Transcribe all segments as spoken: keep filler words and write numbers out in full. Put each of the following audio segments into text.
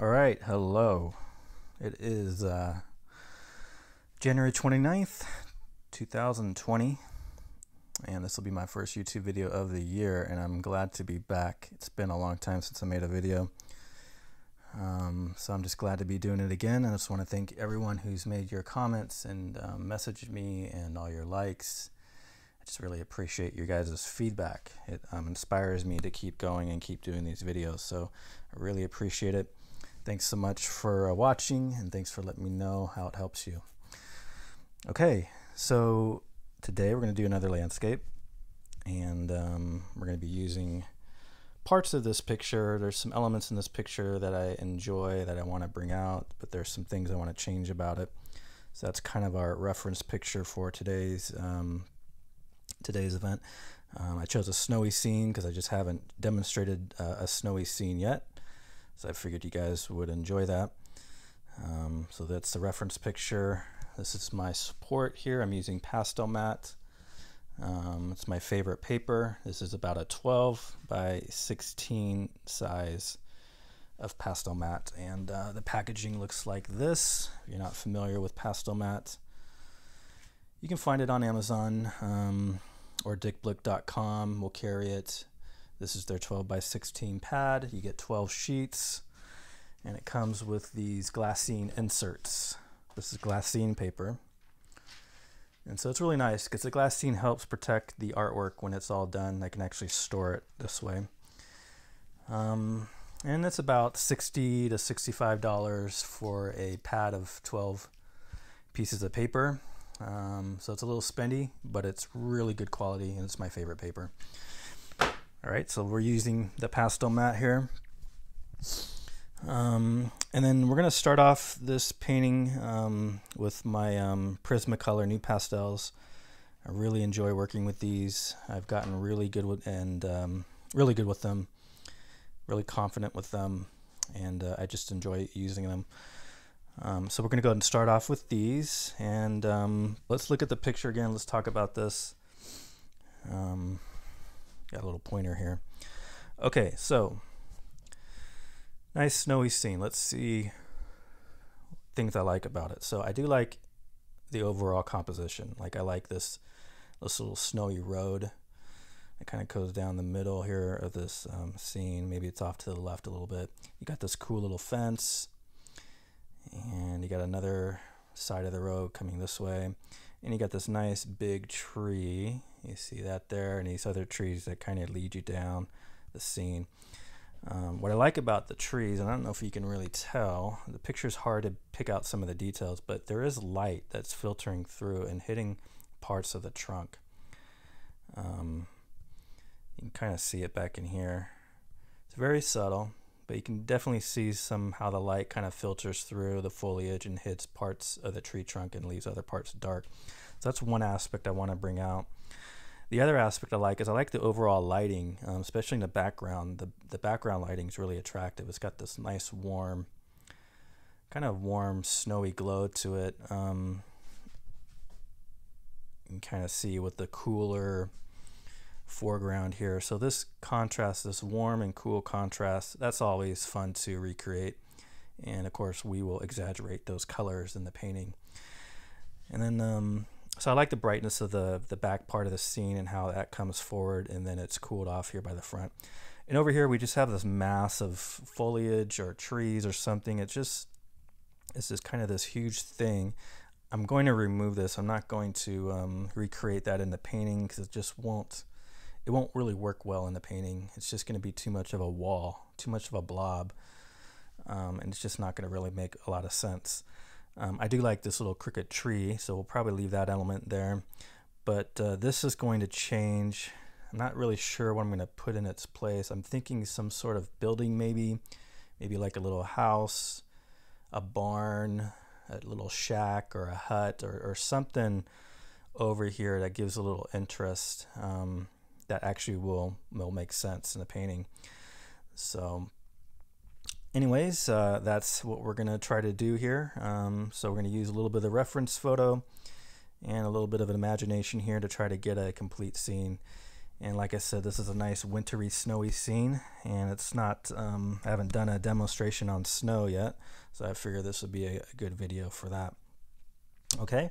All right, hello. It is uh, January twenty-ninth, two thousand twenty, and this will be my first YouTube video of the year, and I'm glad to be back. It's been a long time since I made a video, um, so I'm just glad to be doing it again. I just want to thank everyone who's made your comments and um, messaged me and all your likes. I just really appreciate your guys' feedback. It um, inspires me to keep going and keep doing these videos, so I really appreciate it. Thanks so much for uh, watching, and thanks for letting me know how it helps you. Okay, so today we're going to do another landscape, and um, we're going to be using parts of this picture. There's some elements in this picture that I enjoy that I want to bring out, but there's some things I want to change about it. So that's kind of our reference picture for today's um, today's event. Um, I chose a snowy scene because I just haven't demonstrated uh, a snowy scene yet, so I figured you guys would enjoy that. Um, so that's the reference picture. This is my support here. I'm using Pastel Matte. Um, it's my favorite paper. This is about a twelve by sixteen size of Pastel Matte. And uh, the packaging looks like this. If you're not familiar with Pastel Matte, you can find it on Amazon um, or dick blick dot com will carry it. This is their twelve by sixteen pad. You get twelve sheets, and it comes with these glassine inserts. This is glassine paper, and so it's really nice because the glassine helps protect the artwork when it's all done. I can actually store it this way, um, and it's about sixty to sixty-five dollars for a pad of twelve pieces of paper. Um, so it's a little spendy, but it's really good quality, and it's my favorite paper. All right, so we're using the Pastel Matte here. Um, and then we're going to start off this painting um, with my um, Prismacolor New Pastels. I really enjoy working with these. I've gotten really good with and um, really good with them, really confident with them, and uh, I just enjoy using them. Um, so we're going to go ahead and start off with these, and um, let's look at the picture again. Let's talk about this. Um, got a little pointer here. Okay, so nice snowy scene. Let's see things I like about it. So I do like the overall composition. Like I like this, this little snowy road. It kind of goes down the middle here of this um, scene. Maybe it's off to the left a little bit. You got this cool little fence, and you got another side of the road coming this way, and you got this nice big tree. You see that there, and these other trees that kind of lead you down the scene. Um, what I like about the trees, and I don't know if you can really tell, the picture's hard to pick out some of the details, but there is light that's filtering through and hitting parts of the trunk. Um, you can kind of see it back in here. It's very subtle, but you can definitely see some how the light kind of filters through the foliage and hits parts of the tree trunk and leaves other parts dark. So that's one aspect I want to bring out. The other aspect I like is I like the overall lighting, um, especially in the background. The, the background lighting is really attractive. It's got this nice warm, kind of warm, snowy glow to it. Um, you can kind of see with the cooler foreground here. So this contrast, this warm and cool contrast, that's always fun to recreate. And of course, we will exaggerate those colors in the painting. And then... Um, So I like the brightness of the, the back part of the scene and how that comes forward, and then it's cooled off here by the front. And over here we just have this mass of foliage or trees or something. It's just, it's just kind of this huge thing. I'm going to remove this. I'm not going to um, recreate that in the painting because it just won't, it won't really work well in the painting. It's just going to be too much of a wall, too much of a blob, um, and it's just not going to really make a lot of sense. Um, I do like this little cricket tree, so we'll probably leave that element there. But uh, this is going to change. I'm not really sure what I'm going to put in its place. I'm thinking some sort of building maybe, maybe like a little house, a barn, a little shack or a hut, or, or something over here that gives a little interest um, that actually will, will make sense in the painting. So... anyways, uh, that's what we're going to try to do here. Um, so we're going to use a little bit of the reference photo and a little bit of an imagination here to try to get a complete scene. And like I said, this is a nice wintry, snowy scene, and it's not, um, I haven't done a demonstration on snow yet, so I figure this would be a, a good video for that. Okay.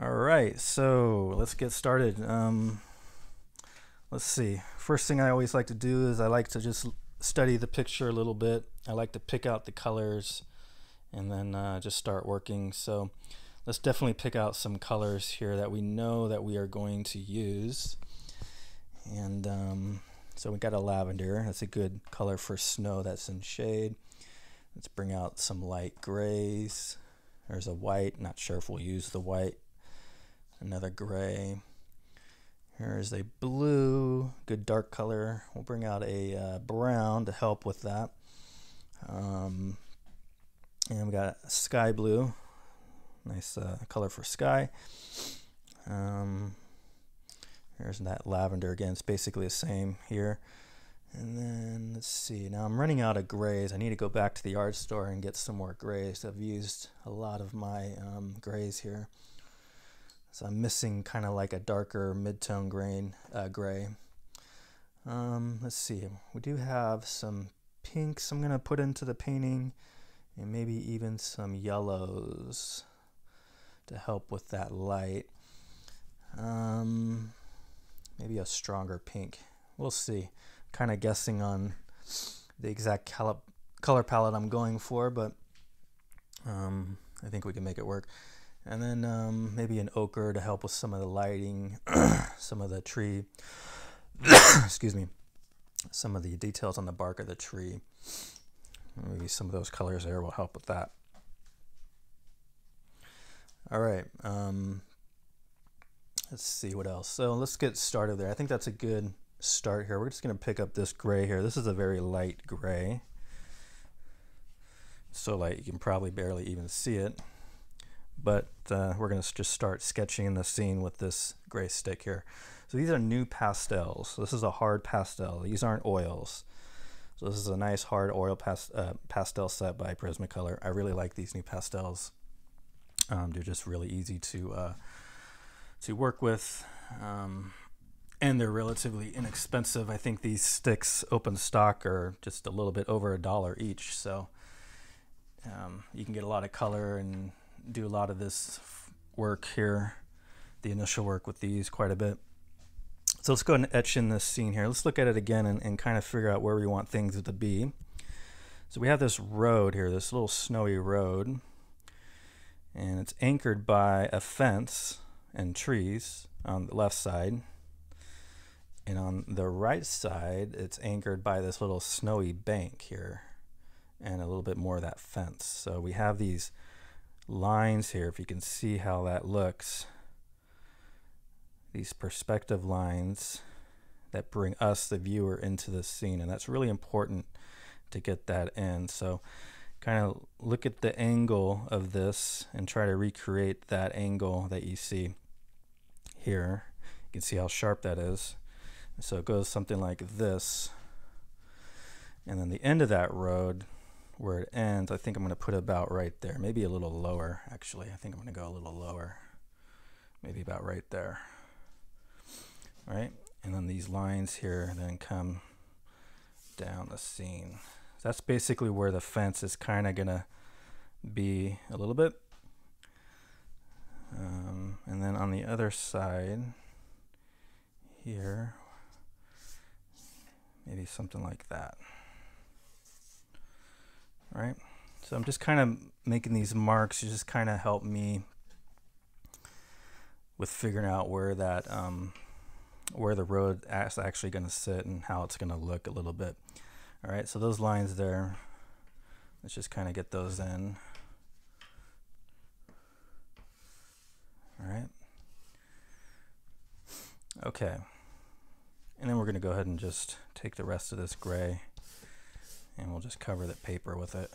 All right, so let's get started. Um, let's see. First thing I always like to do is I like to just study the picture a little bit. I like to pick out the colors and then uh, just start working. So let's definitely pick out some colors here that we know that we are going to use. And um, so we got a lavender. That's a good color for snow. That's in shade. Let's bring out some light grays. There's a white. Not sure if we'll use the white. Another gray. Here's a blue. Good dark color. We'll bring out a uh, brown to help with that. Um, and we got sky blue. Nice uh, color for sky. Um, Here's that lavender again. It's basically the same here. And then let's see. Now I'm running out of grays. I need to go back to the art store and get some more grays. I've used a lot of my um, grays here. So I'm missing kind of like a darker mid-tone grain, uh, gray. Um, let's see. We do have some pinks I'm going to put into the painting, and maybe even some yellows to help with that light. Um, maybe a stronger pink. We'll see. Kind of guessing on the exact color palette I'm going for, but um, I think we can make it work. And then um, maybe an ochre to help with some of the lighting, some of the tree, excuse me, some of the details on the bark of the tree. Maybe some of those colors there will help with that. All right, um, let's see what else. So let's get started there. I think that's a good start here. We're just gonna pick up this gray here. This is a very light gray. So light, you can probably barely even see it. But uh, we're going to just start sketching in the scene with this gray stick here. So these are new pastels. So this is a hard pastel. These aren't oils. So this is a nice hard oil past, uh, pastel set by Prismacolor. I really like these new pastels. Um, they're just really easy to uh, to work with, um, and they're relatively inexpensive. I think these sticks open stock are just a little bit over a dollar each. So um, you can get a lot of color and do a lot of this work here, the initial work with these quite a bit. So let's go ahead and etch in this scene here. Let's look at it again and, and kind of figure out where we want things to be. So we have this road here, this little snowy road, and it's anchored by a fence and trees on the left side. And on the right side, it's anchored by this little snowy bank here and a little bit more of that fence. So we have these lines here, if you can see how that looks, these perspective lines that bring us, the viewer, into the scene, and that's really important to get that in. So kind of look at the angle of this and try to recreate that angle that you see here. You can see how sharp that is. So it goes something like this, and then the end of that road where it ends, I think I'm going to put about right there, maybe a little lower. Actually, I think I'm going to go a little lower, maybe about right there. All right, and then these lines here then come down the scene. That's basically where the fence is kind of going to be a little bit. Um, and then on the other side here, maybe something like that. Right, so I'm just kind of making these marks to just kind of help me with figuring out where that um, where the road is actually going to sit and how it's going to look a little bit. All right, so those lines there, let's just kind of get those in. All right, okay, and then we're going to go ahead and just take the rest of this gray, and we'll just cover the paper with it.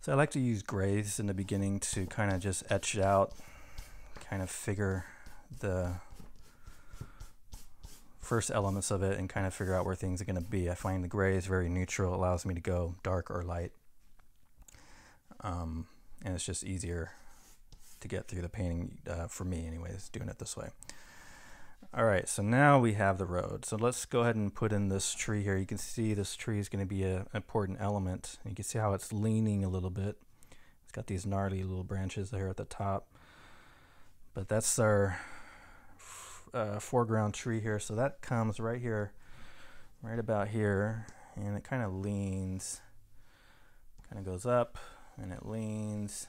So I like to use grays in the beginning to kind of just etch out, kind of figure the first elements of it and kind of figure out where things are going to be. I find the gray is very neutral. It allows me to go dark or light. Um, and it's just easier to get through the painting, uh, for me anyways, doing it this way. All right, so now we have the road. So let's go ahead and put in this tree here. You can see this tree is going to be a, an important element. You can see how it's leaning a little bit. It's got these gnarly little branches there at the top. But that's our uh, foreground tree here. So that comes right here, right about here. And it kind of leans, kind of goes up, and it leans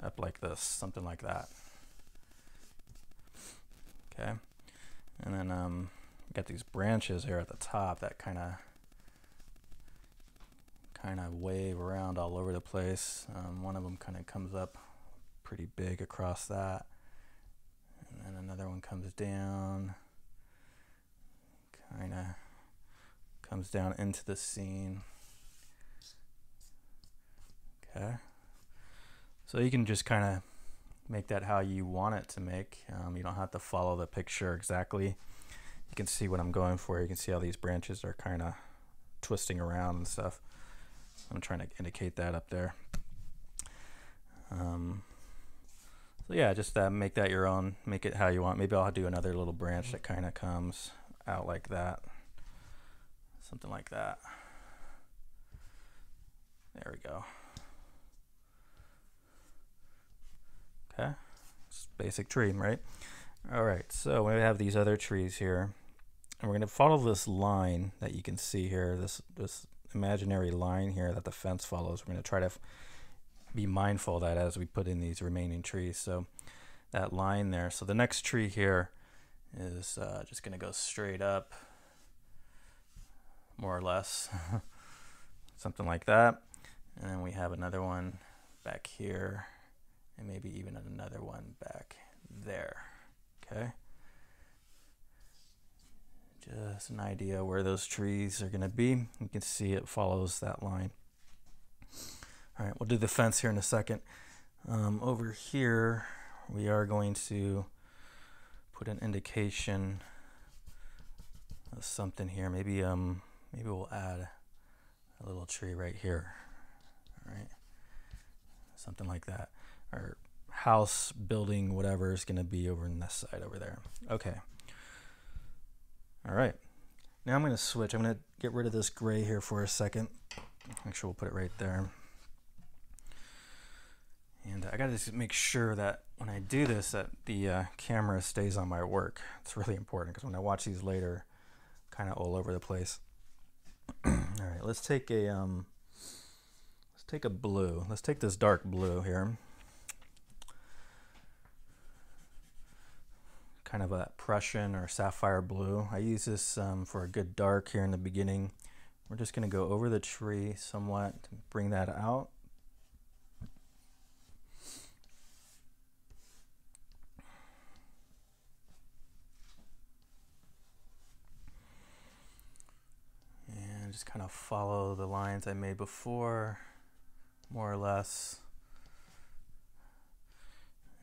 up like this, something like that. Okay, and then um, got these branches here at the top that kind of kind of wave around all over the place. Um, one of them kind of comes up pretty big across that, and then another one comes down, kind of comes down into the scene. Okay, so you can just kind of make that how you want it to make. Um, you don't have to follow the picture exactly. You can see what I'm going for. You can see how these branches are kind of twisting around and stuff. I'm trying to indicate that up there. Um, so yeah, just uh, make that your own. Make it how you want. Maybe I'll do another little branch that kind of comes out like that. Something like that. There we go. Okay, it's basic tree, right? All right, so we have these other trees here, and we're going to follow this line that you can see here, this this imaginary line here that the fence follows. We're going to try to be mindful of that as we put in these remaining trees. So that line there. So the next tree here is uh, just going to go straight up, more or less, something like that. And then we have another one back here, and maybe even another one back there, okay? Just an idea where those trees are gonna be. You can see it follows that line. All right, we'll do the fence here in a second. Um, over here, we are going to put an indication of something here. Maybe, um, maybe we'll add a little tree right here, all right? Something like that. Or house, building, whatever is going to be over on this side over there. Okay. All right. Now I'm going to switch. I'm going to get rid of this gray here for a second. Actually, we'll put it right there. And I got to just make sure that when I do this, that the uh, camera stays on my work. It's really important because when I watch these later, kind of all over the place. All right. Let's take a um. Let's take a blue. Let's take this dark blue here. Kind of a Prussian or sapphire blue. I use this um, for a good dark here in the beginning. We're just gonna go over the tree somewhat to bring that out. And just kind of follow the lines I made before, more or less.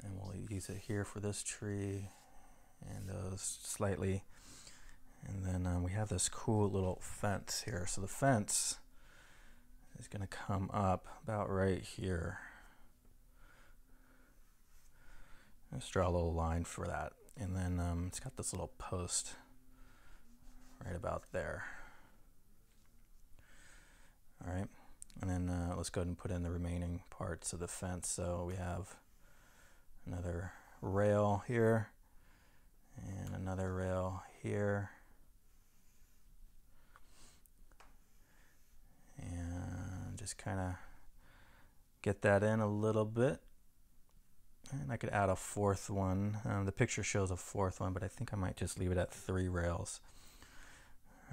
And we'll use it here for this tree. And those slightly, and then um, we have this cool little fence here. So the fence is going to come up about right here. Let's draw a little line for that, and then um, it's got this little post right about there. All right, and then uh, let's go ahead and put in the remaining parts of the fence. So we have another rail here. And another rail here. And just kind of get that in a little bit. And I could add a fourth one. Um, the picture shows a fourth one, but I think I might just leave it at three rails.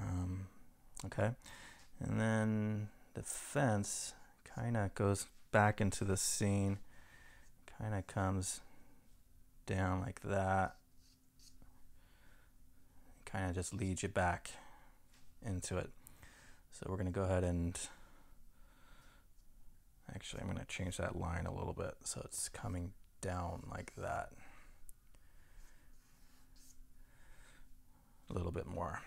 Um, okay. And then the fence kind of goes back into the scene. Kind of comes down like that. Kind of just leads you back into it. So we're going to go ahead and actually I'm going to change that line a little bit so it's coming down like that. A little bit more.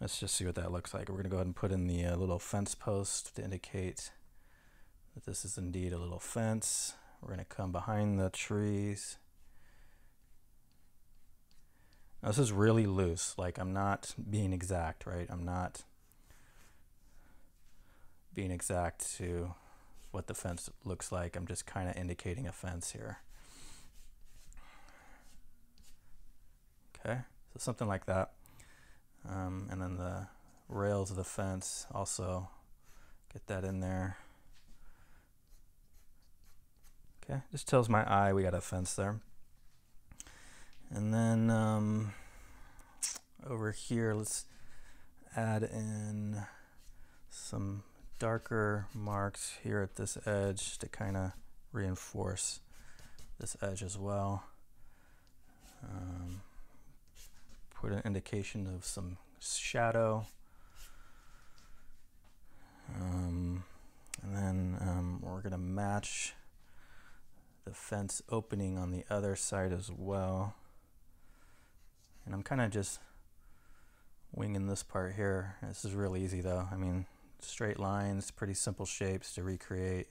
Let's just see what that looks like. We're going to go ahead and put in the uh, little fence post to indicate that this is indeed a little fence. We're going to come behind the trees. Now, this is really loose. Like, I'm not being exact, right? I'm not being exact to what the fence looks like. I'm just kind of indicating a fence here. Okay, so something like that. Um, and then the rails of the fence, also get that in there. Okay, just tells my eye we got a fence there. And then um, over here, let's add in some darker marks here at this edge to kind of reinforce this edge as well. Um, put an indication of some shadow. Um, and then um, we're going to match the fence opening on the other side as well. And I'm kind of just winging this part here. This is real easy though. I mean, straight lines, pretty simple shapes to recreate.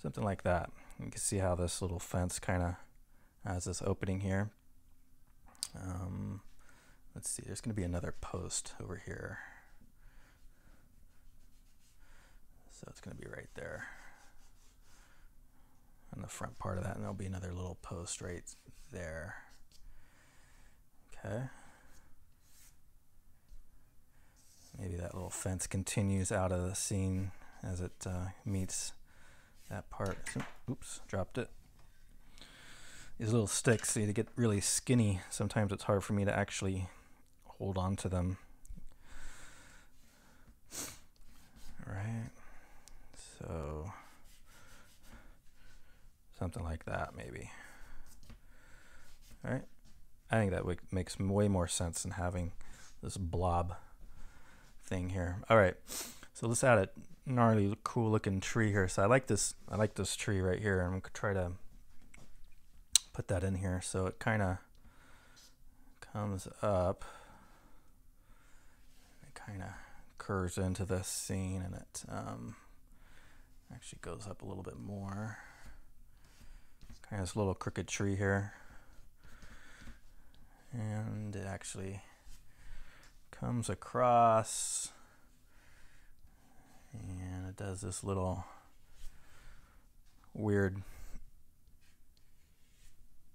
Something like that. You can see how this little fence kind of has this opening here. Um, let's see, there's going to be another post over here. So it's going to be right there on the front part of that, and there'll be another little post right there. Okay. Maybe that little fence continues out of the scene as it uh, meets that part. Oops, dropped it. These little sticks, see, they get really skinny. Sometimes it's hard for me to actually hold on to them. All right. So something like that, maybe. All right. I think that makes way more sense than having this blob thing here. All right. So let's add a gnarly, cool looking tree here. So I like this. I like this tree right here. I'm gonna try to put that in here. So it kind of comes up. It kind of curves into this scene, and it um, actually goes up a little bit more. Kind of this little crooked tree here, and it actually comes across, and it does this little weird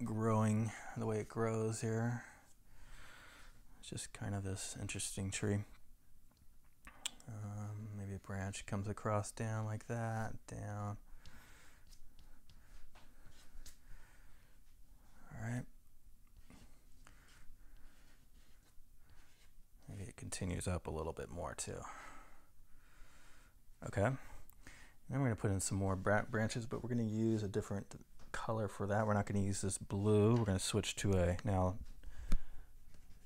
growing, the way it grows here. It's just kind of this interesting tree. Um, maybe a branch comes across down like that, down. All right. Maybe it continues up a little bit more too. Okay. Then we're going to put in some more branches, but we're going to use a different color for that. We're not going to use this blue. We're going to switch to a now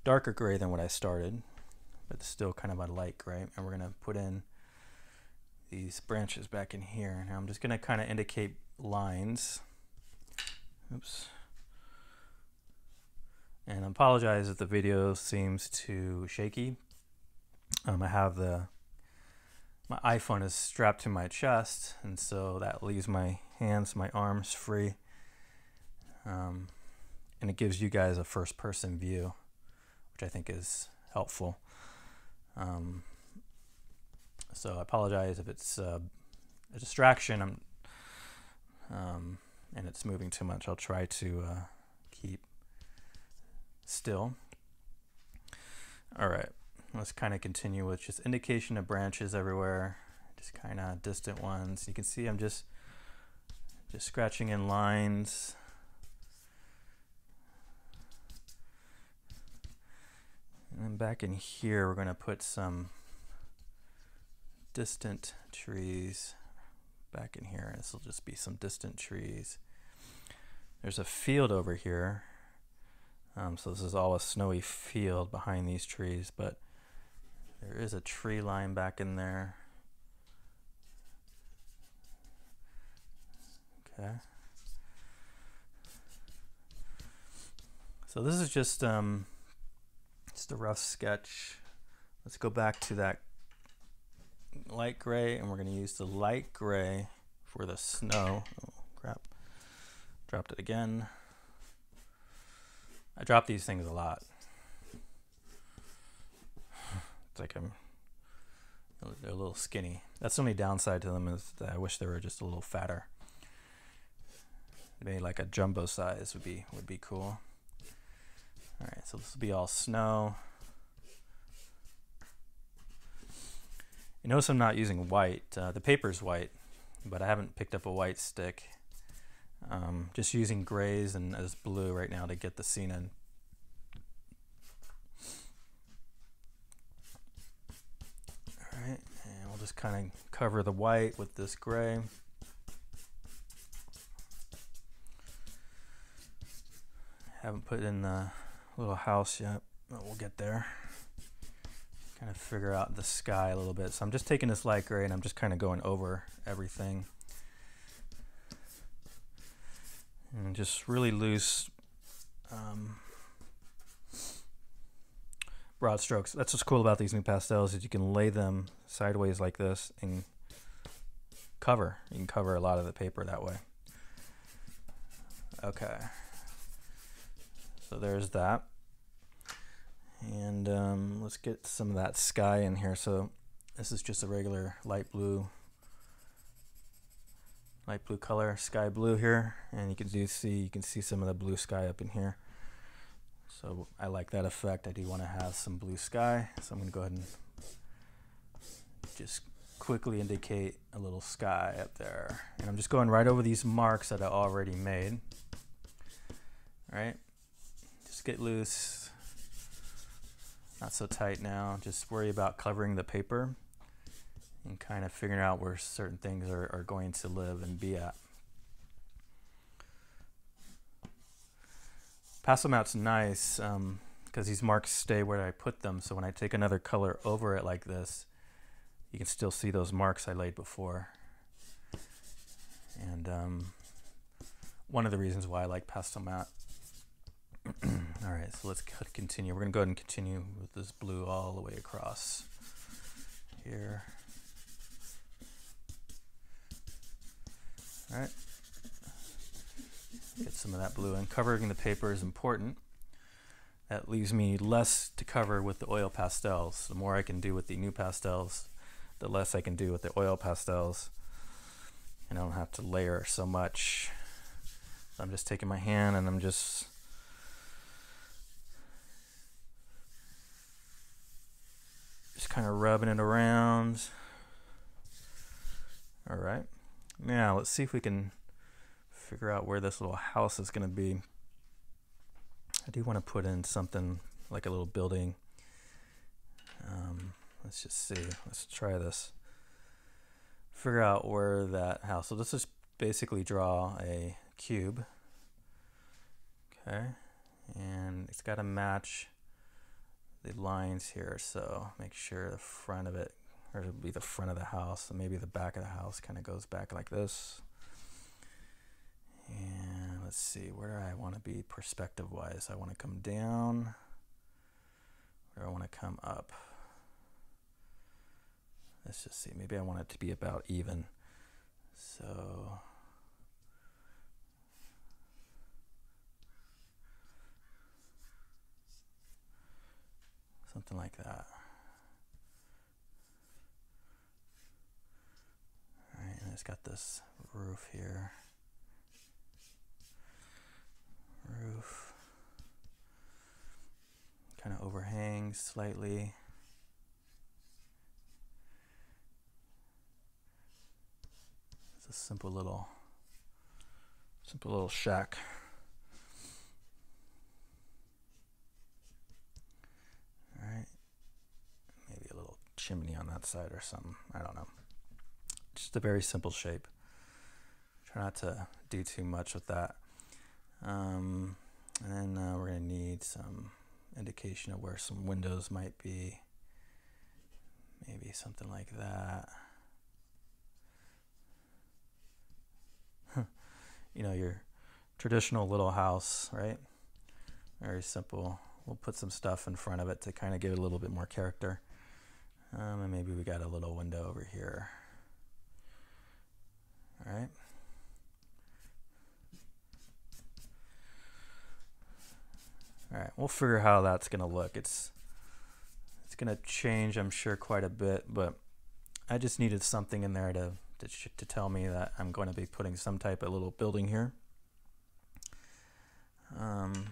darker gray than what I started, but still kind of a light gray. And we're going to put in these branches back in here. Now I'm just going to kind of indicate lines. Oops. And I apologize if the video seems too shaky. Um, I have the, my iPhone is strapped to my chest, and so that leaves my hands, my arms free. Um, and it gives you guys a first person view, which I think is helpful. Um, so I apologize if it's uh, a distraction I'm, um, and it's moving too much. I'll try to uh, keep still. All right, let's kind of continue with just indication of branches everywhere, just kind of distant ones. You can see I'm just just scratching in lines. And then back in here, we're going to put some distant trees back in here. This will just be some distant trees. There's a field over here. Um, so this is all a snowy field behind these trees, but there is a tree line back in there. Okay. So this is just, um, just a rough sketch Let's go back to that light gray, and we're going to use the light gray for the snow. Oh, crap. Dropped it again. I drop these things a lot. It's like I'm, they're a little skinny. That's the only downside to them, is that I wish they were just a little fatter. Maybe like a jumbo size would be would be cool. All right, so this will be all snow. You notice I'm not using white. Uh, the paper's white, but I haven't picked up a white stick. Um, just using grays and as blue right now to get the scene in. All right, and we'll just kind of cover the white with this gray. Haven't put in the little house yet, but we'll get there. Kind of figure out the sky a little bit. So I'm just taking this light gray and I'm just kind of going over everything. And just really loose, um, broad strokes. That's what's cool about these new pastels, is you can lay them sideways like this and cover. You can cover a lot of the paper that way. Okay. So there's that. And um, let's get some of that sky in here. So this is just a regular light blue, light blue color, sky blue here, and you can do see you can see some of the blue sky up in here. So I like that effect. I do want to have some blue sky, so I'm going to go ahead and just quickly indicate a little sky up there. And I'm just going right over these marks that I already made. All right, just get loose, not so tight now. Just worry about covering the paper and kind of figuring out where certain things are, are going to live and be at. Pastel map's nice um, because these marks stay where I put them, so when I take another color over it like this, you can still see those marks I laid before. And um, one of the reasons why I like pastel map. All right, so let's continue. We're gonna go ahead and continue with this blue all the way across here. All right, get some of that blue, and covering the paper is important. That leaves me less to cover with the oil pastels. The more I can do with the new pastels, the less I can do with the oil pastels, and I don't have to layer so much. So I'm just taking my hand and I'm just just kind of rubbing it around. All right. Now let's see if we can figure out where this little house is going to be. I do want to put in something like a little building. Um, let's just see. Let's try this. Figure out where that house. So let's just basically draw a cube. Okay, and it's got to match the lines here. So make sure the front of it, or it'll be the front of the house, and maybe the back of the house kind of goes back like this. And let's see where I want to be perspective wise. I want to come down, or I want to come up. Let's just see. Maybe I want it to be about even. So something like that. Alright, and it's got this roof here. Roof kind of overhangs slightly. It's a simple little, simple little shack. Alright, maybe a little chimney on that side or something. I don't know. Just a very simple shape. Try not to do too much with that. Um, and then uh, we're going to need some indication of where some windows might be. Maybe something like that. You know, your traditional little house, right? Very simple. We'll put some stuff in front of it to kind of give it a little bit more character. Um, and maybe we got a little window over here. All right. All right, we'll figure how that's gonna look. It's it's gonna change, I'm sure, quite a bit, but I just needed something in there to to, to tell me that I'm going to be putting some type of little building here. Um,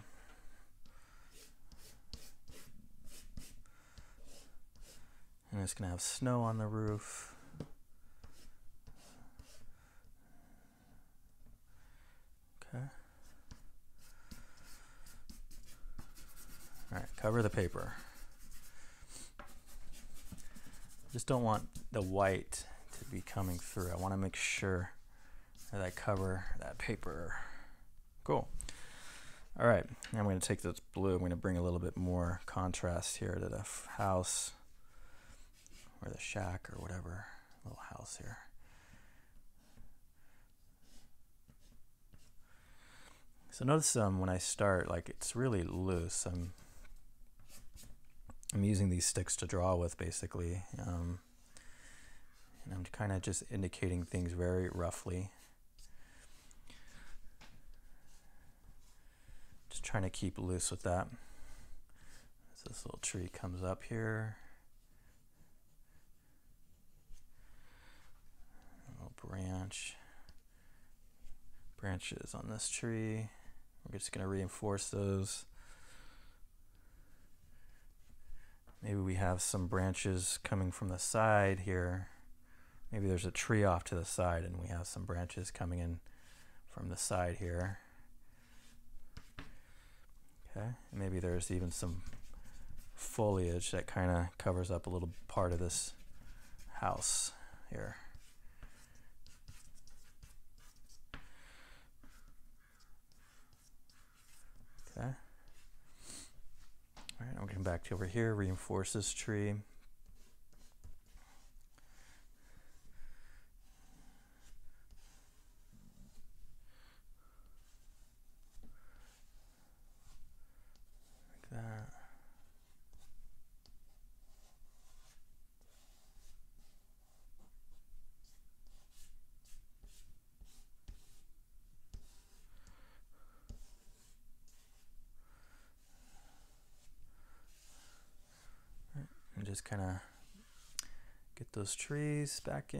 and it's gonna have snow on the roof. Okay. All right, cover the paper. Just don't want the white to be coming through. I want to make sure that I cover that paper. Cool. All right, now I'm going to take this blue. I'm going to bring a little bit more contrast here to the house or the shack or whatever, little house here. So notice um, when I start, like it's really loose. I'm I'm using these sticks to draw with, basically, um, and I'm kind of just indicating things very roughly. Just trying to keep loose with that. So this little tree comes up here. A little branch. Branches on this tree. We're just going to reinforce those. Maybe we have some branches coming from the side here. Maybe there's a tree off to the side and we have some branches coming in from the side here. Okay, and maybe there's even some foliage that kind of covers up a little part of this house here. Okay. All right, I'm going back to over here, reinforce this tree. Like that. Just kind of get those trees back in,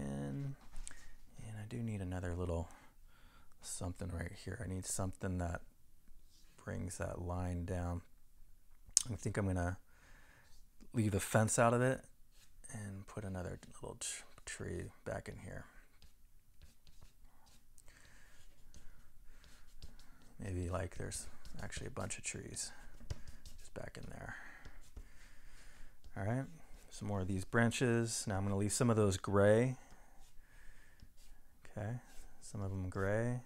and I do need another little something right here. I need something that brings that line down. I think I'm gonna leave the fence out of it and put another little tree back in here. Maybe like there's actually a bunch of trees just back in there. All right, some more of these branches. Now I'm going to leave some of those gray. Okay, some of them gray.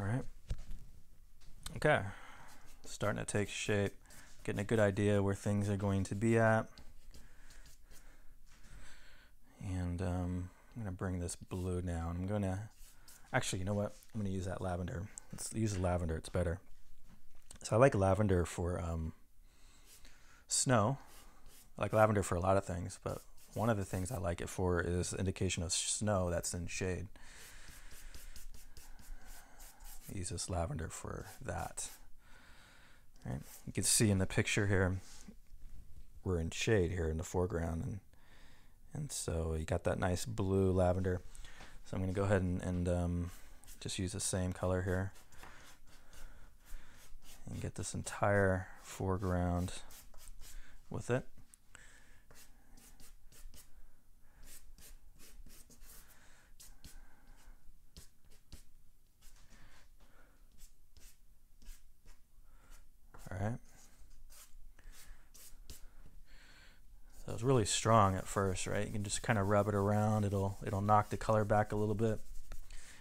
All right. Okay, starting to take shape, getting a good idea where things are going to be at. And um, I'm going to bring this blue down. I'm going to Actually, you know what? I'm going to use that lavender. Let's use the lavender. It's better. So I like lavender for um, snow. I like lavender for a lot of things, but one of the things I like it for is indication of snow that's in shade. I use this lavender for that. All right. You can see in the picture here, we're in shade here in the foreground. And, and so you got that nice blue lavender. So I'm going to go ahead and, and um, just use the same color here and get this entire foreground with it. All right. So it's really strong at first, right? You can just kind of rub it around. It'll it'll knock the color back a little bit.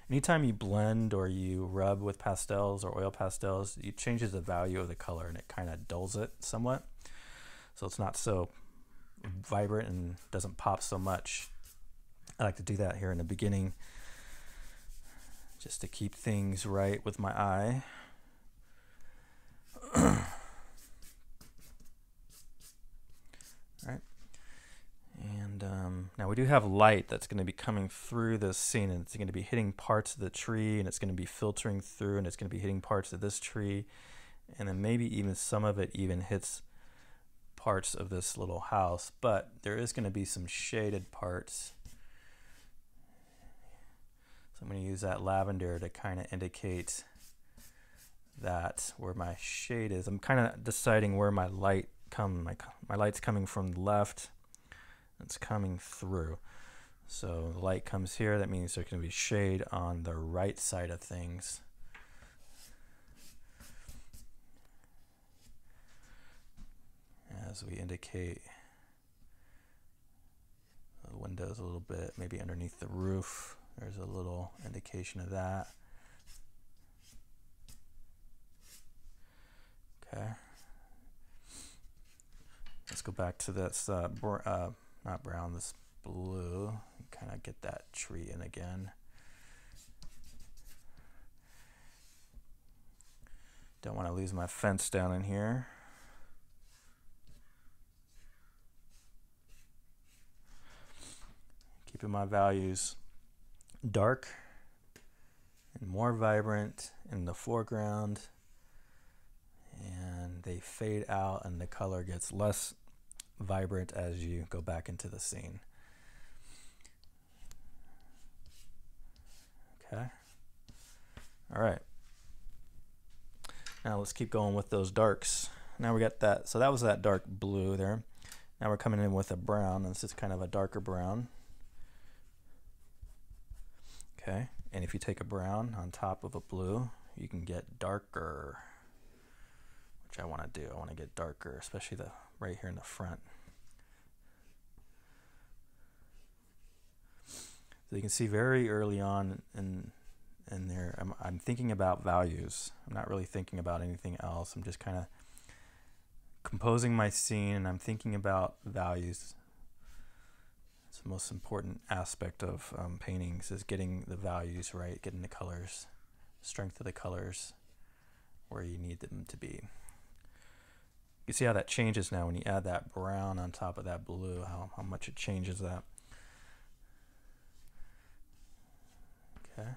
Anytime you blend or you rub with pastels or oil pastels, it changes the value of the color and it kind of dulls it somewhat. So it's not so vibrant and doesn't pop so much. I like to do that here in the beginning just to keep things right with my eye. All right. And um, now we do have light that's going to be coming through this scene, and it's going to be hitting parts of the tree, and it's going to be filtering through, and it's going to be hitting parts of this tree, and then maybe even some of it even hits parts of this little house, but there is going to be some shaded parts. So I'm going to use that lavender to kind of indicate that where my shade is. I'm kind of deciding where my light come. My, my light's coming from the left. It's coming through. So the light comes here. That means there's going to be shade on the right side of things. As we indicate the windows a little bit, maybe underneath the roof. There's a little indication of that. Okay. Let's go back to this, uh, br uh, not brown, this blue. Kind of get that tree in again. Don't want to lose my fence down in here. Keeping my values dark and more vibrant in the foreground, and they fade out and the color gets less vibrant as you go back into the scene. Okay. All right. Now let's keep going with those darks. Now we got that. So that was that dark blue there. Now we're coming in with a brown, and this is kind of a darker brown. Okay, and if you take a brown on top of a blue, you can get darker, which I want to do. I want to get darker, especially the right here in the front. So you can see very early on in, in there, I'm, I'm thinking about values. I'm not really thinking about anything else. I'm just kind of composing my scene, and I'm thinking about values. The most important aspect of um, paintings is getting the values right, getting the colors, strength of the colors where you need them to be. You see how that changes now when you add that brown on top of that blue, how, how much it changes that. Okay.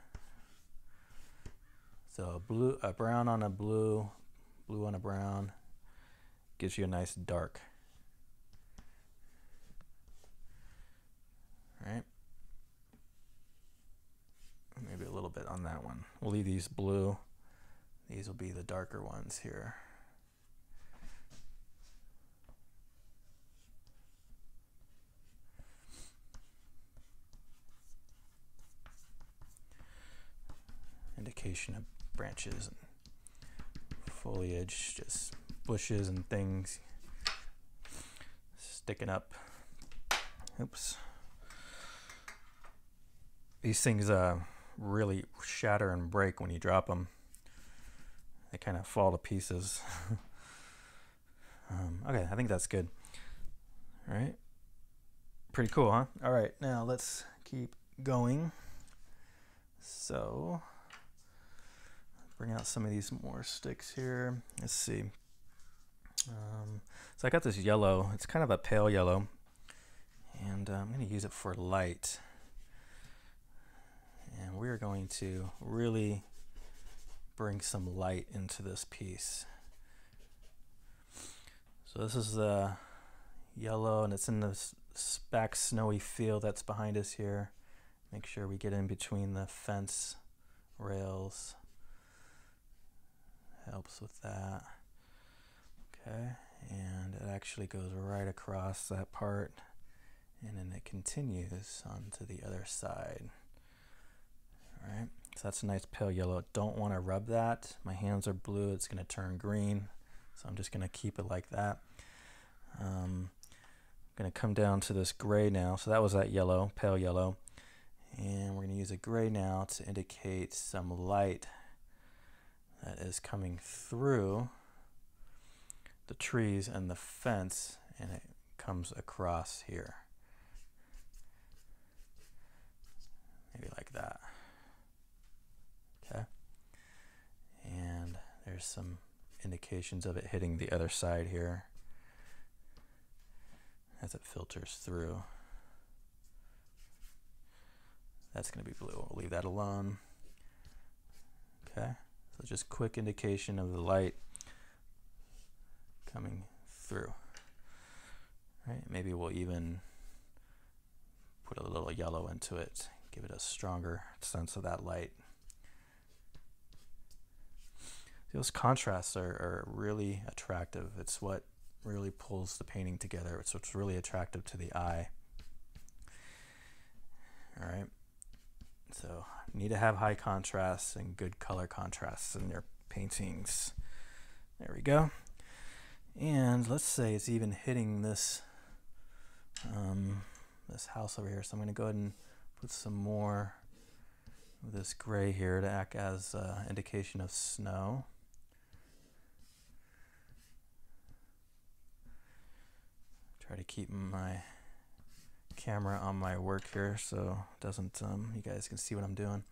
So blue, a brown on a blue, blue on a brown gives you a nice dark. Right. Maybe a little bit on that one. We'll leave these blue. These will be the darker ones here. Indication of branches and foliage, just bushes and things sticking up. Oops. These things uh, really shatter and break when you drop them. They kind of fall to pieces. um, okay, I think that's good. All right. Pretty cool, huh? All right, now let's keep going. So, bring out some of these more sticks here. Let's see. Um, so I got this yellow. It's kind of a pale yellow. And uh, I'm going to use it for light. And we're going to really bring some light into this piece. So this is the yellow, and it's in this back snowy field that's behind us here. Make sure we get in between the fence rails. Helps with that. Okay, and it actually goes right across that part, and then it continues onto the other side. All right, so that's a nice pale yellow. Don't want to rub that. My hands are blue. It's going to turn green. So I'm just going to keep it like that. Um, I'm going to come down to this gray now. So that was that yellow, pale yellow. And we're going to use a gray now to indicate some light that is coming through the trees and the fence, and it comes across here. Maybe like that. Okay, and there's some indications of it hitting the other side here as it filters through. That's going to be blue. We'll leave that alone. Okay, so just quick indication of the light coming through. Right, maybe we'll even put a little yellow into it, give it a stronger sense of that light. Those contrasts are, are really attractive. It's what really pulls the painting together. It's what's really attractive to the eye. All right, so you need to have high contrasts and good color contrasts in your paintings. There we go. And let's say it's even hitting this um, this house over here. So I'm going to go ahead and put some more of this gray here to act as an indication of snow. Try to keep my camera on my work here so it doesn't um, you guys can see what I'm doing.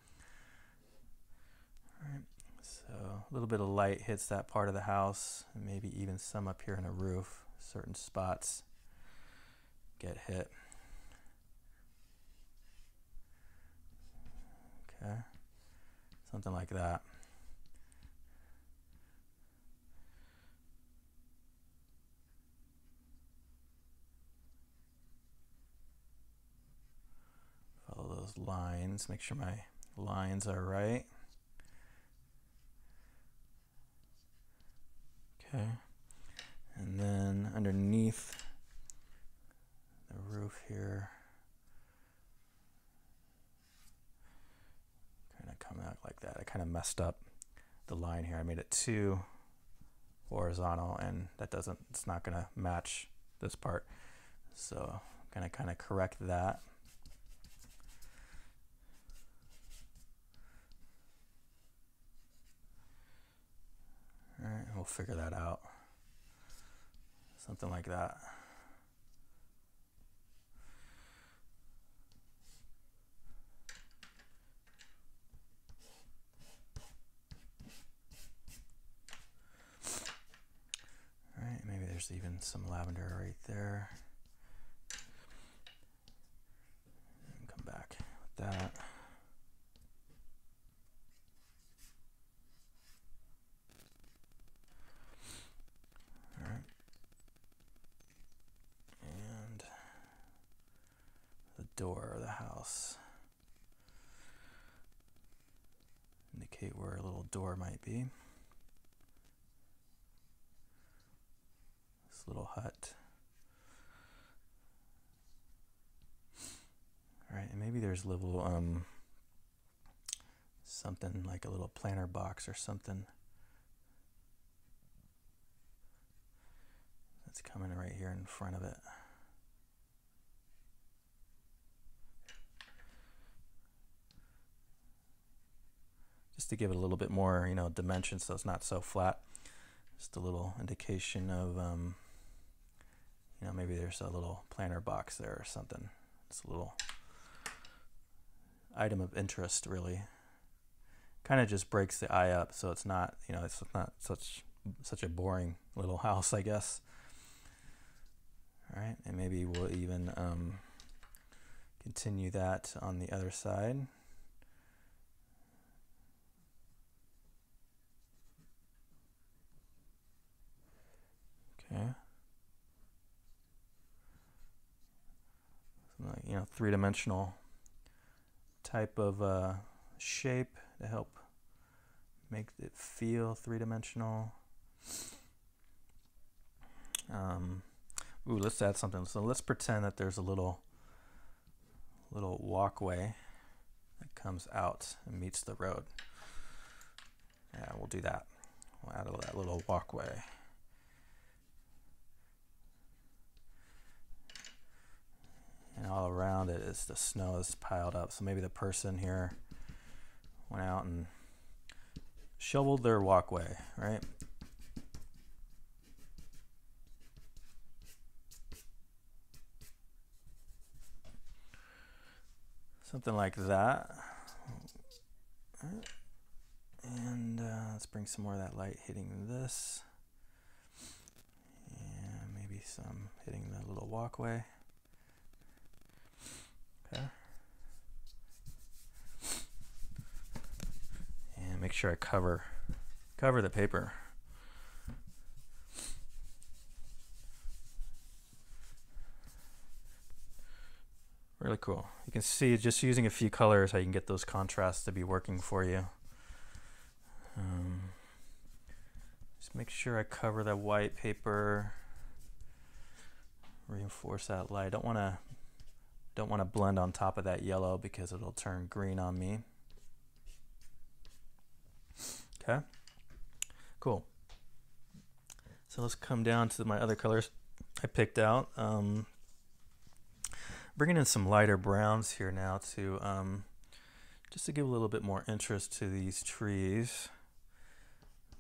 All right, so a little bit of light hits that part of the house, and maybe even some up here in the roof. Certain spots get hit. Okay, something like that. Lines, make sure my lines are right. Okay, and then underneath the roof here, kind of come out like that. I kind of messed up the line here. I made it too horizontal, and that doesn't, it's not going to match this part. So I'm going to kind of correct that. Alright, we'll figure that out. Something like that. Alright, maybe there's even some lavender right there. And come back with that. Door of the house. Indicate where a little door might be. This little hut. All right, and maybe there's a little um something like a little planter box or something that's coming right here in front of it. Just to give it a little bit more, you know, dimension, so it's not so flat. Just a little indication of, um, you know, maybe there's a little planter box there or something. It's a little item of interest, really. Kind of just breaks the eye up, so it's not, you know, it's not such such a boring little house, I guess. All right, and maybe we'll even um, continue that on the other side. Okay. Something like, you know, three-dimensional type of uh, shape to help make it feel three-dimensional. Um, ooh, let's add something. So let's pretend that there's a little, little walkway that comes out and meets the road. Yeah, we'll do that. We'll add that little walkway. And all around it is the snow is piled up. So maybe the person here went out and shoveled their walkway, right? Something like that. And uh, let's bring some more of that light hitting this, and maybe some hitting the little walkway. Okay. And make sure I cover cover the paper. Really cool. You can see just using a few colors how you can get those contrasts to be working for you. Um, just make sure I cover that white paper. Reinforce that light. I don't want to don't want to blend on top of that yellow because it'll turn green on me. Okay. Cool. So let's come down to my other colors I picked out. Um, Bringing in some lighter browns here now to um, just to give a little bit more interest to these trees,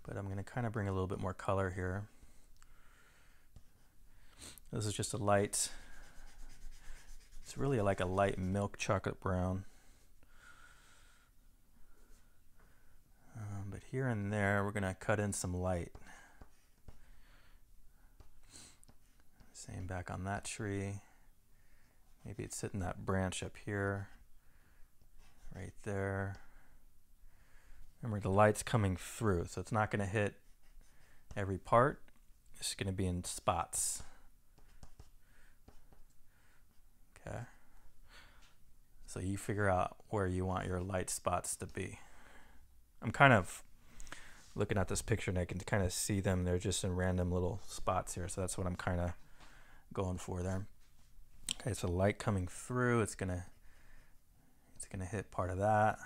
but I'm going to kind of bring a little bit more color here. This is just a light, it's really like a light milk chocolate brown, um, but here and there we're going to cut in some light. Same back on that tree. Maybe it's hitting that branch up here, right there. Remember, the light's coming through, so it's not going to hit every part. It's going to be in spots. Okay. So you figure out where you want your light spots to be. I'm kind of looking at this picture and I can kind of see them. They're just in random little spots here, so that's what I'm kind of going for there. Okay, so light coming through, it's gonna it's gonna hit part of that,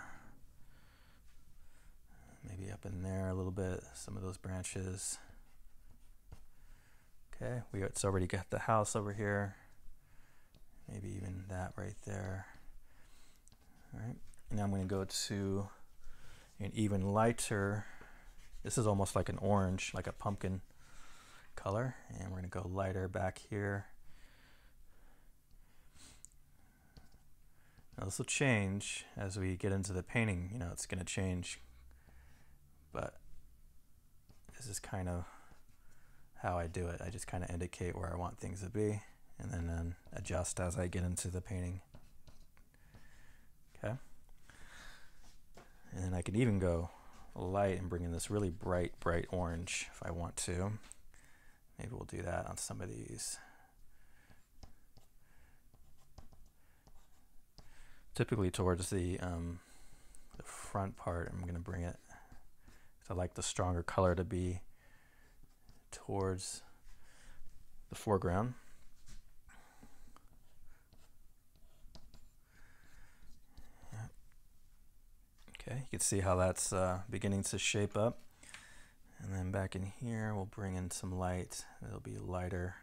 maybe up in there a little bit, some of those branches. Okay, we it's already got the house over here, maybe even that right there. All right, now I'm gonna go to an even lighter. This is almost like an orange, like a pumpkin color, and we're gonna go lighter back here. Now this will change as we get into the painting, you know, it's going to change, but this is kind of how I do it. I just kind of indicate where I want things to be and then, then adjust as I get into the painting. Okay. And then I can even go light and bring in this really bright, bright orange if I want to. Maybe we'll do that on some of these. Typically towards the, um, the front part, I'm going to bring it, because I like the stronger color to be towards the foreground. Yeah. Okay, you can see how that's uh, beginning to shape up. And then back in here, we'll bring in some light. It'll be lighter.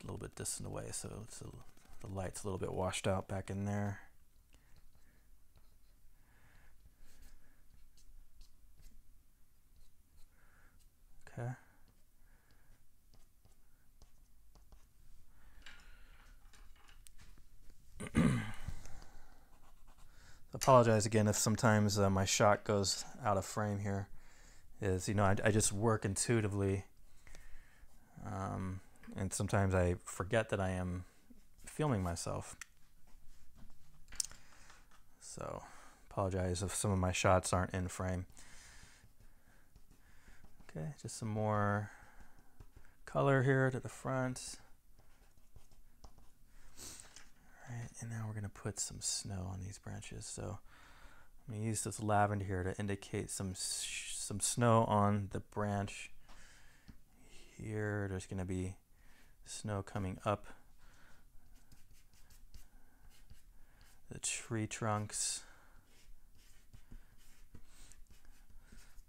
A little bit distant away, so it's a, the light's a little bit washed out back in there. Okay. Apologize again if sometimes uh, my shot goes out of frame here. Is you know I, I just work intuitively. Um, And sometimes I forget that I am filming myself. So, apologize if some of my shots aren't in frame. Okay, just some more color here to the front. All right, and now we're gonna put some snow on these branches. So, I'm gonna use this lavender here to indicate some some snow on the branch. Here, there's gonna be snow coming up the tree trunks.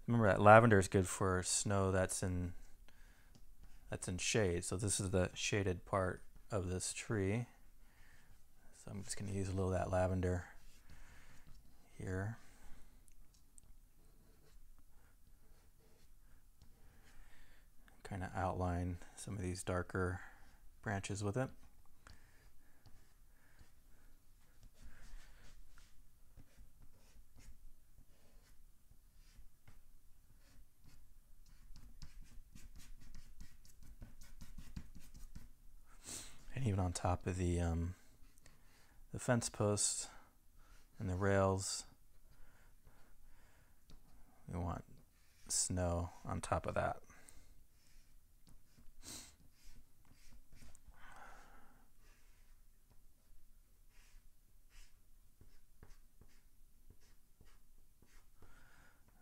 Remember that lavender is good for snow that's in that's in shade. So this is the shaded part of this tree. So I'm just gonna use a little of that lavender here. Kind of outline some of these darker branches with it. even on top of the um, the fence posts and the rails. We want snow on top of that.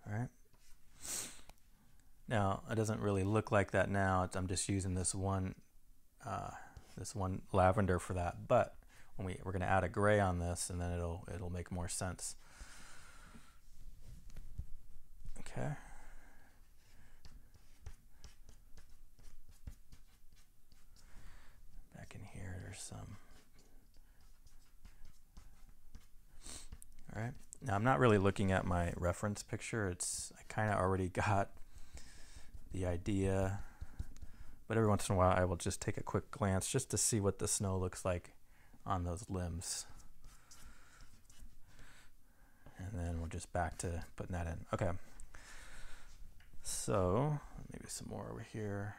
All right. Now it doesn't really look like that now. It's, I'm just using this one, uh, this one lavender for that. But when we we're going to add a gray on this, and then it'll it'll make more sense. Okay. Back in here, there's some. All right. Now I'm not really looking at my reference picture. It's I kind of already got the idea, but every once in a while I will just take a quick glance just to see what the snow looks like on those limbs. And then we're just back to putting that in. Okay. So maybe some more over here.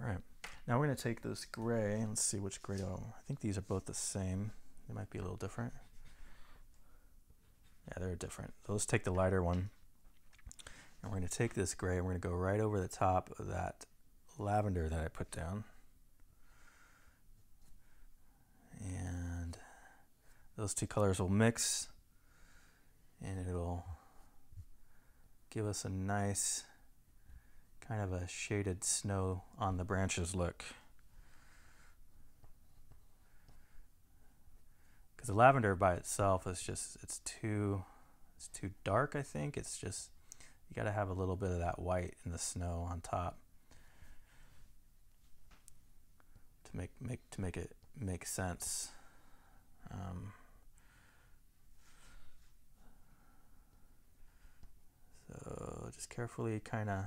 All right. Now we're going to take this gray and let's see which gray. Oh, I think these are both the same. They might be a little different. Yeah, they're different. So let's take the lighter one. And we're going to take this gray and we're going to go right over the top of that lavender that I put down. And those two colors will mix and it'll give us a nice kind of a shaded snow on the branches look. Because the lavender by itself is just, it's too, it's too dark, I think. It's just, you gotta have a little bit of that white in the snow on top to make, make, to make it make sense. Um, so just carefully kind of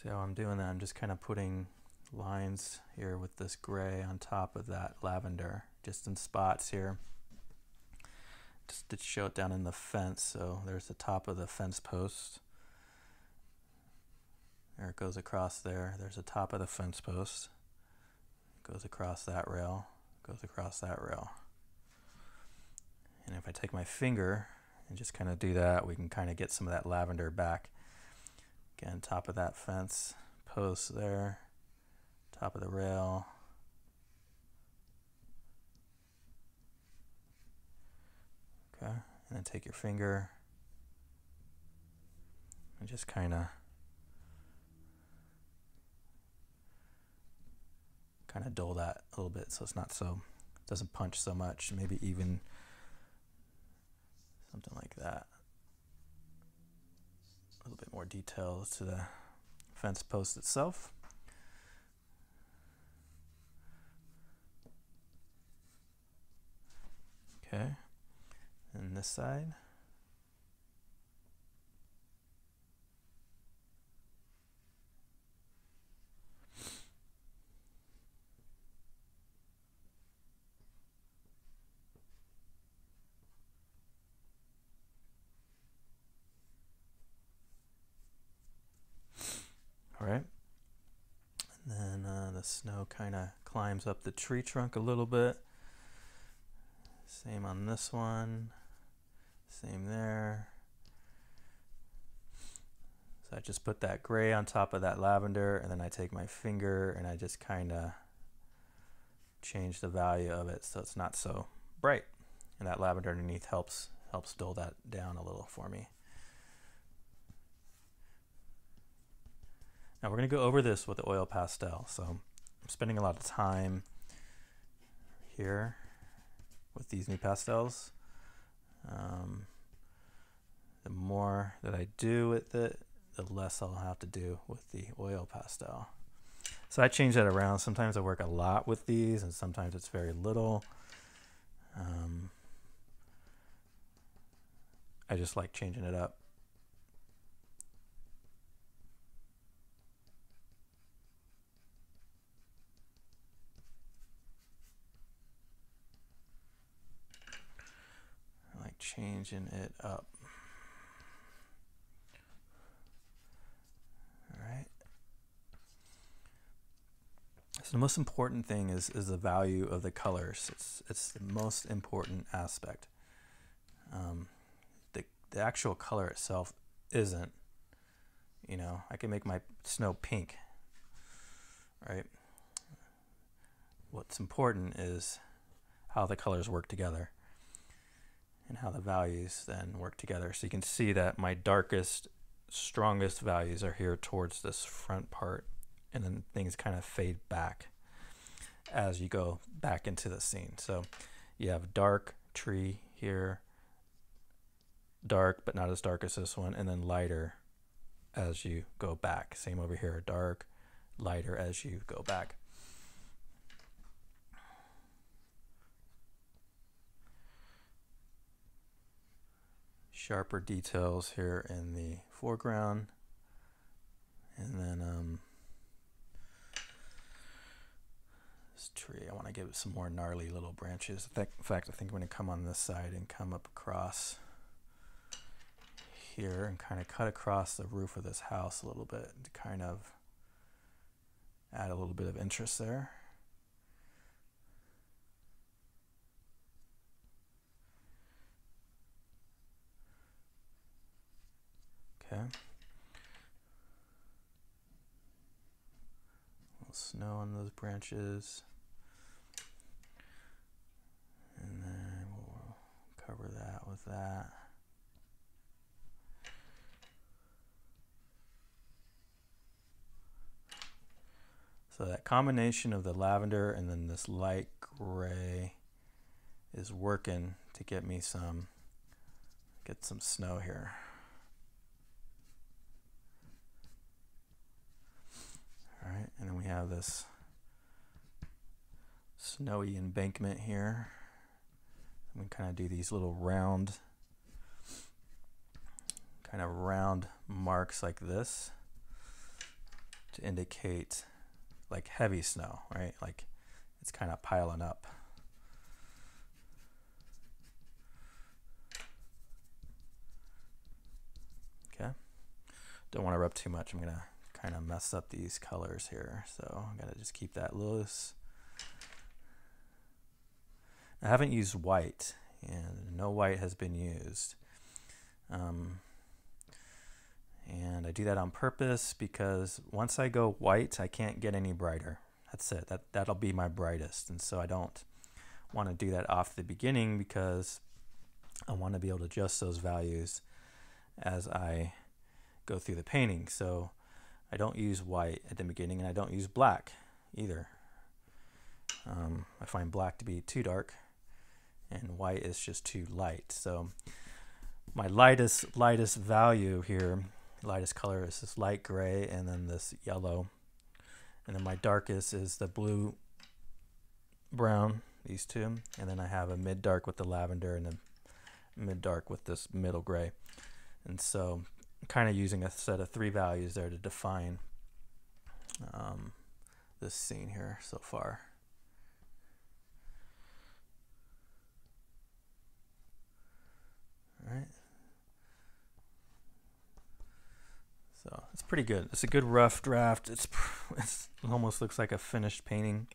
see how I'm doing that? I'm just kind of putting lines here with this gray on top of that lavender, just in spots here. Just to show it down in the fence. So there's the top of the fence post. There it goes across there. There's the top of the fence post. It goes across that rail. It goes across that rail. And if I take my finger and just kind of do that, we can kind of get some of that lavender back. Again, top of that fence post there, top of the rail. Okay, and then take your finger and just kind of kind of dull that a little bit so it's not so, doesn't punch so much, maybe even something like that. A little bit more detail to the fence post itself. Okay, and this side. Snow kind of climbs up the tree trunk a little bit. Same on this one. Same there. So I just put that gray on top of that lavender and then I take my finger and I just kind of change the value of it so it's not so bright. And that lavender underneath helps helps dull that down a little for me. Now we're going to go over this with the oil pastel. So I'm spending a lot of time here with these new pastels. Um, the more that I do with it, the less I'll have to do with the oil pastel. So I change that around. Sometimes I work a lot with these and sometimes it's very little. Um, I just like changing it up. changing it up. All right. So the most important thing is, is the value of the colors. It's, it's the most important aspect. Um, the, the actual color itself isn't, you know, I can make my snow pink, right? What's important is how the colors work together and how the values then work together. So you can see that my darkest, strongest values are here towards this front part, and then things kind of fade back as you go back into the scene. So you have dark tree here, dark but not as dark as this one, and then lighter as you go back. Same over here, dark, lighter as you go back. Sharper details here in the foreground, and then um, this tree, I want to give it some more gnarly little branches. In fact, I think I'm going to come on this side and come up across here and kind of cut across the roof of this house a little bit to kind of add a little bit of interest there. Okay. A little snow on those branches. And then we'll cover that with that. So that combination of the lavender and then this light gray is working to get me some, get some snow here. All right, and then we have this snowy embankment here. And we kind of do these little round, kind of round marks like this to indicate like heavy snow, right? Like it's kind of piling up. Okay. Don't want to rub too much. I'm gonna kind of mess up these colors here, so I'm gonna just keep that loose. I haven't used white, and no white has been used, um, and I do that on purpose because once I go white I can't get any brighter. That's it, that that'll be my brightest, and so I don't want to do that off the beginning because I want to be able to adjust those values as I go through the painting. So I don't use white at the beginning, and I don't use black either. Um, I find black to be too dark, and white is just too light. So my lightest, lightest value here, lightest color is this light gray and then this yellow. And then my darkest is the blue, brown, these two. And then I have a mid-dark with the lavender and a mid-dark with this middle gray. And so kind of using a set of three values there to define um, this scene here so far. All right. So it's pretty good. It's a good rough draft. It's, it's it almost looks like a finished painting.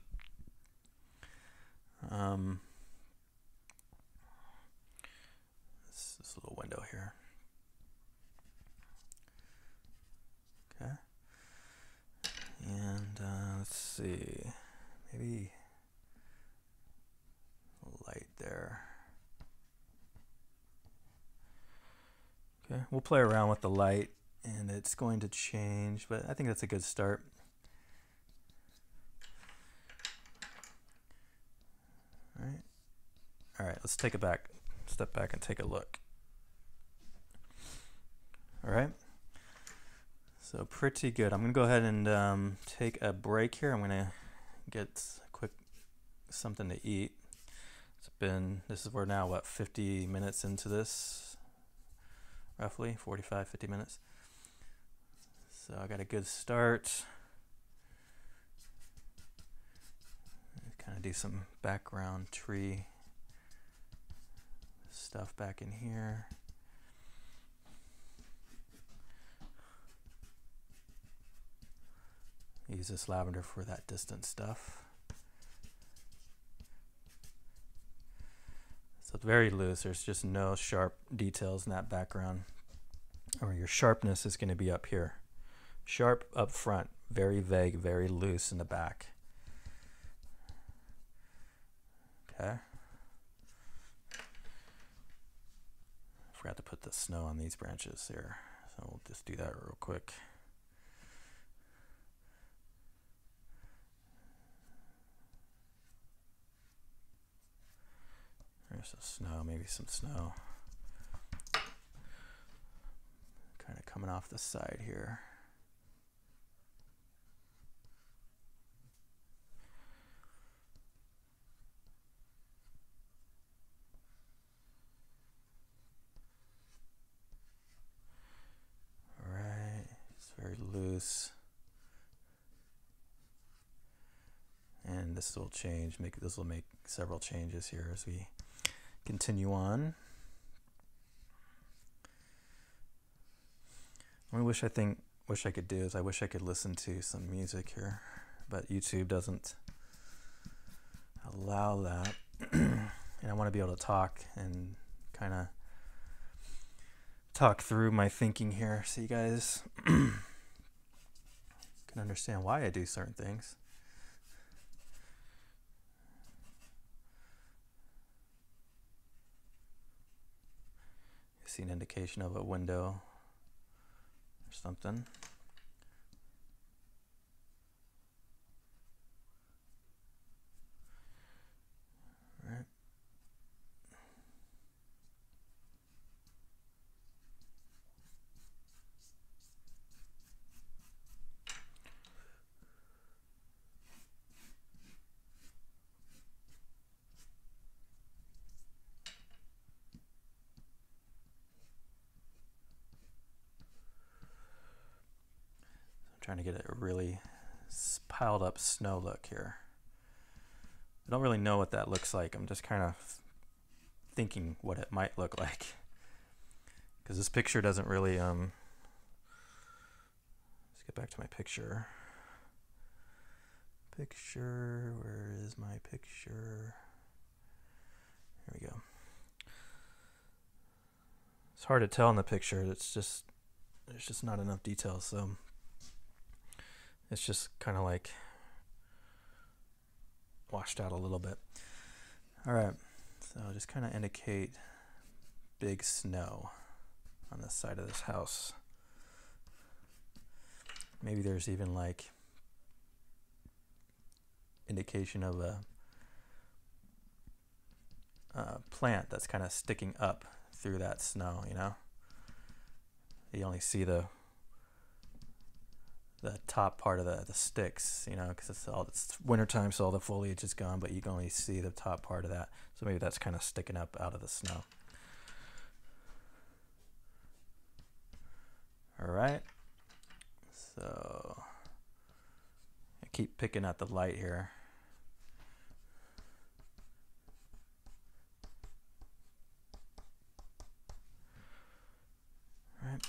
Um, this, this little window here. And uh, let's see, maybe light there. Okay, we'll play around with the light and it's going to change, but I think that's a good start. All right, all right, let's take it back, step back and take a look. All right. So pretty good. I'm gonna go ahead and um, take a break here. I'm gonna get a quick something to eat. It's been, this is, we're now what, fifty minutes into this, roughly forty-five, fifty minutes. So I got a good start. Kind of do some background tree stuff back in here. Use this lavender for that distant stuff. So it's very loose. There's just no sharp details in that background. Or your sharpness is going to be up here. Sharp up front, very vague, very loose in the back. Okay. Forgot to put the snow on these branches here. So we'll just do that real quick. There's some snow, maybe some snow. Kind of coming off the side here. All right, it's very loose. And this will change, make this will make several changes here as we continue on. I wish I think wish I could do is I wish I could listen to some music here, but YouTube doesn't allow that. And I want to be able to talk and kind of talk through my thinking here, so you guys can understand why I do certain things. See an indication of a window or something. All right. Trying to get a really piled up snow look here. I don't really know what that looks like. I'm just kind of thinking what it might look like, because this picture doesn't really, um, let's get back to my picture. Picture, where is my picture? Here we go. It's hard to tell in the picture. It's just, there's just not enough detail. So it's just kind of like washed out a little bit. All right, so just kind of indicate big snow on the side of this house. Maybe there's even like indication of a, a plant that's kind of sticking up through that snow, you know? You only see the the top part of the, the sticks, you know, because it's all it's wintertime, so all the foliage is gone, but you can only see the top part of that. So maybe that's kind of sticking up out of the snow. All right, so I keep picking at the light here. All right.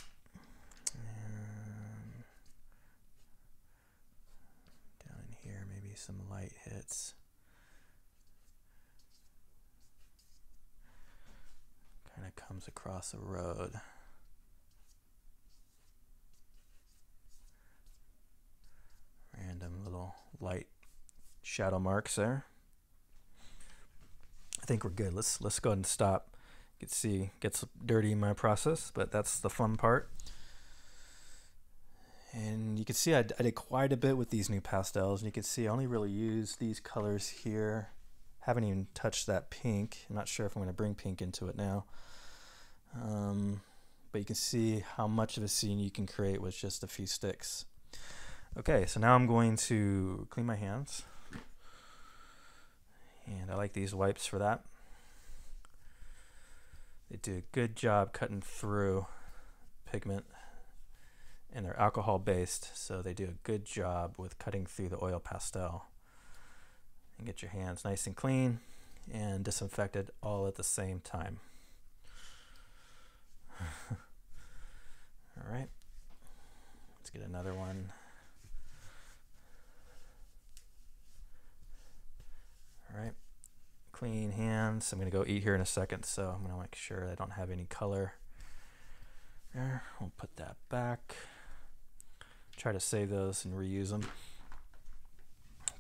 Some light hits, kind of comes across the road. Random little light shadow marks there. I think we're good. Let's let's go ahead and stop. You can see it gets dirty in my process, but that's the fun part. And you can see I, I did quite a bit with these new pastels, and you can see I only really use these colors here. Haven't even touched that pink. I'm not sure if I'm going to bring pink into it now. Um, but you can see how much of a scene you can create with just a few sticks. Okay, so now I'm going to clean my hands. And I like these wipes for that. They do a good job cutting through pigment. And they're alcohol based, so they do a good job with cutting through the oil pastel. And get your hands nice and clean and disinfected all at the same time. All right, let's get another one. All right, clean hands. I'm gonna go eat here in a second, so I'm gonna make sure I don't have any color. There, we'll put that back. Try to save those and reuse them.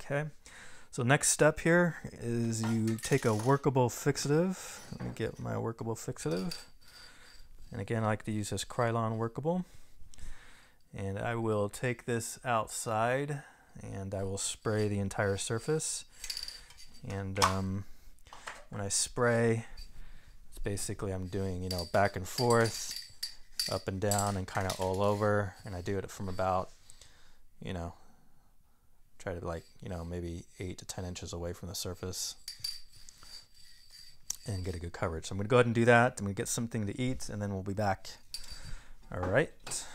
Okay, so next step here is you take a workable fixative. Let me get my workable fixative. And again, I like to use this Krylon workable. And I will take this outside and I will spray the entire surface. And um, when I spray, it's basically I'm doing, you know, back and forth, up and down, and kind of all over. And I do it from about, you know, try to like, you know, maybe eight to ten inches away from the surface and get a good coverage. So I'm gonna go ahead and do that. I'm gonna get something to eat and then we'll be back. All right.